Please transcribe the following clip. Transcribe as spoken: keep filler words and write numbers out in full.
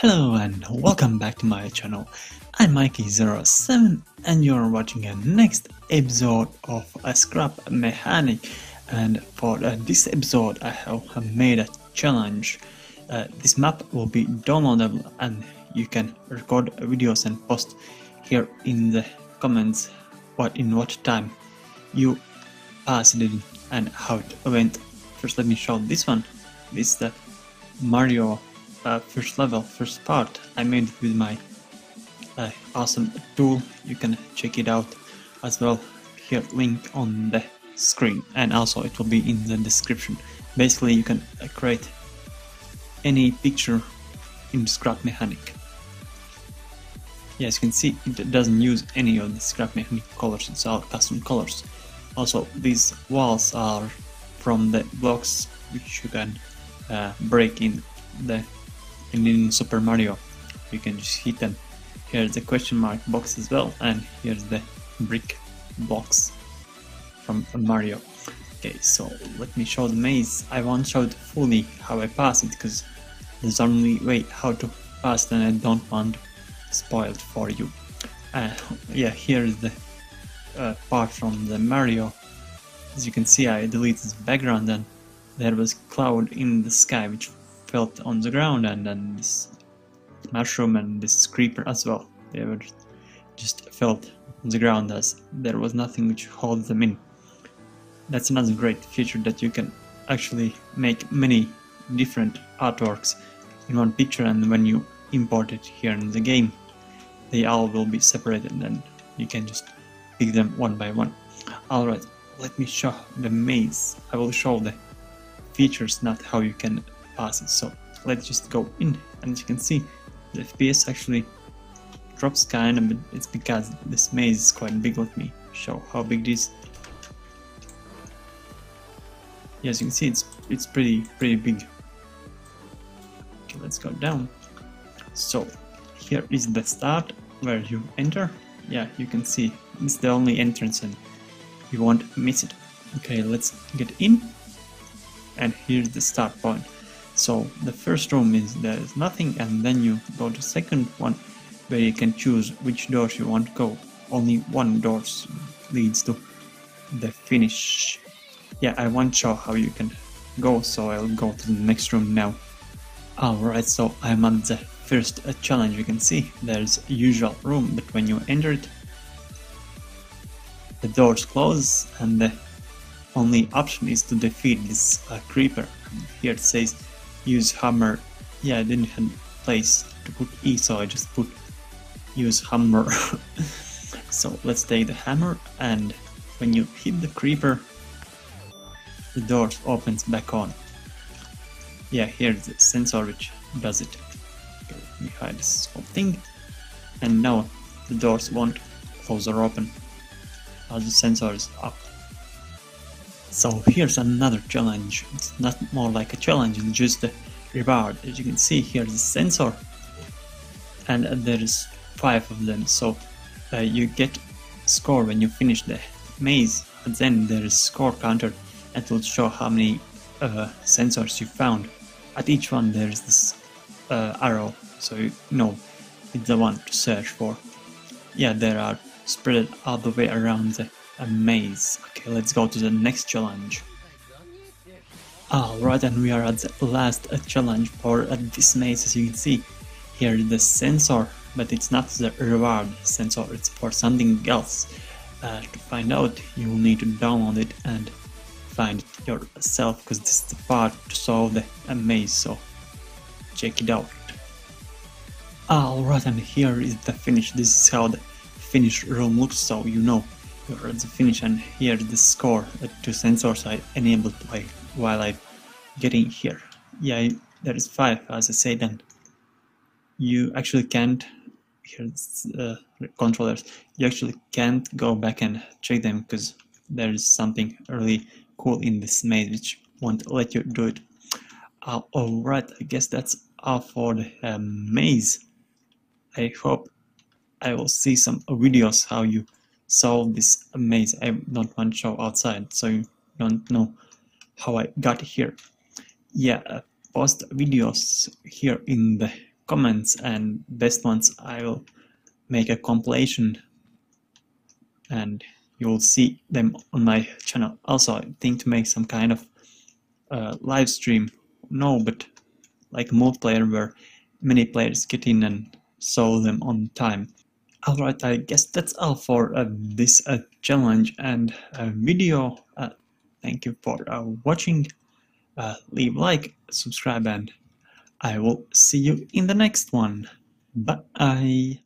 Hello and welcome back to my channel. I'm Ikey zero seven and you're watching the next episode of a Scrap Mechanic, and for uh, this episode I have made a challenge. Uh, this map will be downloadable and you can record videos and post here in the comments what in what time you passed it and how it went. First let me show this one. This is the Mario Uh, first level, first part. I made it with my uh, awesome tool. You can check it out as well. Here, link on the screen, and also it will be in the description. Basically, you can uh, create any picture in Scrap Mechanic. Yeah, as you can see, it doesn't use any of the Scrap Mechanic colors. It's all custom colors. Also, these walls are from the blocks which you can uh, break in the. And in Super Mario, you can just hit them. Here's the question mark box as well, and here's the brick box from Mario. Okay, so let me show the maze. I won't show it fully how I pass it, because there's only way how to pass it and I don't want spoiled for you. Uh, yeah, here's the uh, part from the Mario. As you can see, I deleted the background and there was cloud in the sky which felt on the ground, and then this mushroom and this creeper as well, they were just felt on the ground as there was nothing which holds them in. That's another great feature, that you can actually make many different artworks in one picture, and when you import it here in the game they all will be separated and you can just pick them one by one. Alright, let me show the maze. I will show the features, not how you can pass it. So let's just go in, and as you can see the F P S actually drops kind of, but it's because this maze is quite big. Let me show how big it is. Yeah, as you can see it's it's pretty pretty big. Okay, let's go down. So here is the start where you enter. Yeah, you can see it's the only entrance and you won't miss it. Okay, let's get in, and here's the start point. So the first room is there is nothing, and then you go to second one where you can choose which doors you want to go. Only one door leads to the finish. Yeah, I won't show how you can go, so I'll go to the next room now. Alright, so I'm at the first challenge. You can see there's usual room, but when you enter it the doors close and the only option is to defeat this uh, creeper. Here it says use hammer. Yeah, I didn't have a place to put E, so I just put use hammer. So let's take the hammer, and when you hit the creeper the door opens back on. Yeah, here's the sensor which does it. Okay, let me hide this whole thing, and now the doors won't close or open as the sensor is up. So here's another challenge. It's not more like a challenge, it's just a reward. As you can see, here's the sensor, and there's five of them. So uh, you get score when you finish the maze, and then there is score counter that will show how many uh, sensors you found. At each one there is this uh, arrow, so you know it's the one to search for. Yeah, there are spread all the way around the a maze. Okay, let's go to the next challenge. Alright, and we are at the last uh, challenge for uh, this maze. As you can see, here is the sensor, but it's not the reward sensor, it's for something else. Uh, to find out you will need to download it and find it yourself, because this is the part to solve the uh, maze, so check it out. Alright, and here is the finish. This is how the finish room looks, so you know you're at the finish, and here's the score. The two sensors I enabled while I'm getting here. Yeah, there is five as I said, and you actually can't. Here's uh, controllers. You actually can't go back and check them, because there is something really cool in this maze which won't let you do it. Uh, all right, I guess that's all for the uh, maze. I hope I will see some videos how you solve this maze. I don't want to show outside, so you don't know how I got here. Yeah, uh, post videos here in the comments, and best ones I will make a compilation and you'll see them on my channel. Also, I think to make some kind of uh, live stream, no, but like multiplayer where many players get in and solve them on time. Alright, I guess that's all for uh, this uh, challenge and uh, video. Uh, thank you for uh, watching. Uh, leave like, subscribe, and I will see you in the next one. Bye!